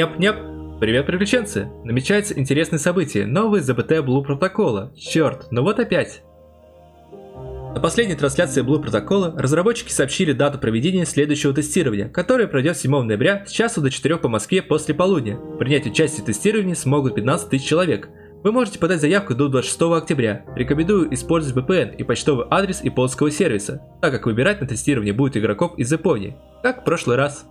Няп-няп, привет, приключенцы! Намечается интересное событие, новый ЗБТ Blue Protocol. Черт, ну вот опять! На последней трансляции Blue Protocol разработчики сообщили дату проведения следующего тестирования, которое пройдет 7 ноября с часу до 4 по Москве после полудня. Принять участие в тестировании смогут 15 тысяч человек. Вы можете подать заявку до 26 октября. Рекомендую использовать VPN и почтовый адрес японского сервиса, так как выбирать на тестирование будет игроков из Японии, как в прошлый раз.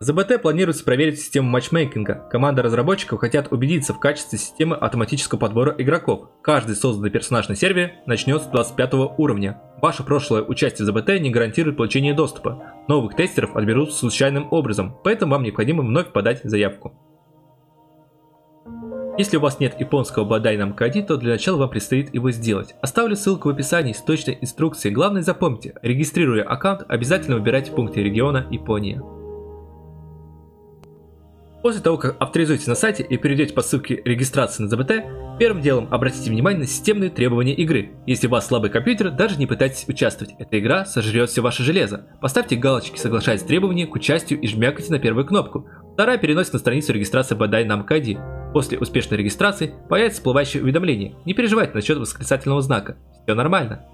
ЗБТ планируется проверить систему матчмейкинга. Команда разработчиков хотят убедиться в качестве системы автоматического подбора игроков. Каждый созданный персонаж на сервере начнет с 25 уровня. Ваше прошлое участие в ЗБТ не гарантирует получение доступа. Новых тестеров отберут случайным образом, поэтому вам необходимо вновь подать заявку. Если у вас нет японского Bandai Namco, то для начала вам предстоит его сделать. Оставлю ссылку в описании с точной инструкцией. Главное запомните, регистрируя аккаунт, обязательно выбирайте пункты региона Япония. После того, как авторизуетесь на сайте и перейдете по ссылке регистрации на ЗБТ, первым делом обратите внимание на системные требования игры. Если у вас слабый компьютер, даже не пытайтесь участвовать, эта игра сожрет все ваше железо. Поставьте галочки «Соглашаясь требования к участию» и жмякайте на первую кнопку. Вторая переносит на страницу регистрации Bandai Namco. После успешной регистрации появится всплывающее уведомление. Не переживайте насчет восклицательного знака, все нормально.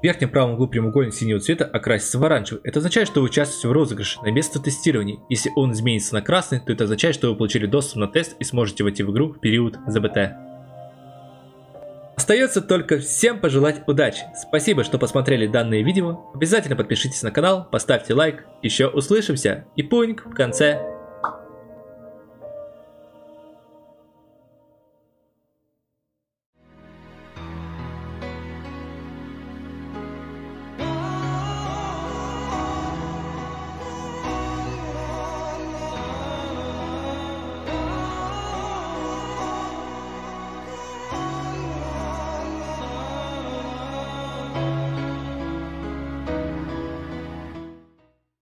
В верхнем правом углу прямоугольник синего цвета окрасится в оранжевый. Это означает, что вы участвуете в розыгрыше на место тестирования. Если он изменится на красный, то это означает, что вы получили доступ на тест и сможете войти в игру в период ЗБТ. Остается только всем пожелать удачи. Спасибо, что посмотрели данное видео. Обязательно подпишитесь на канал, поставьте лайк. Еще услышимся. И пуньк в конце.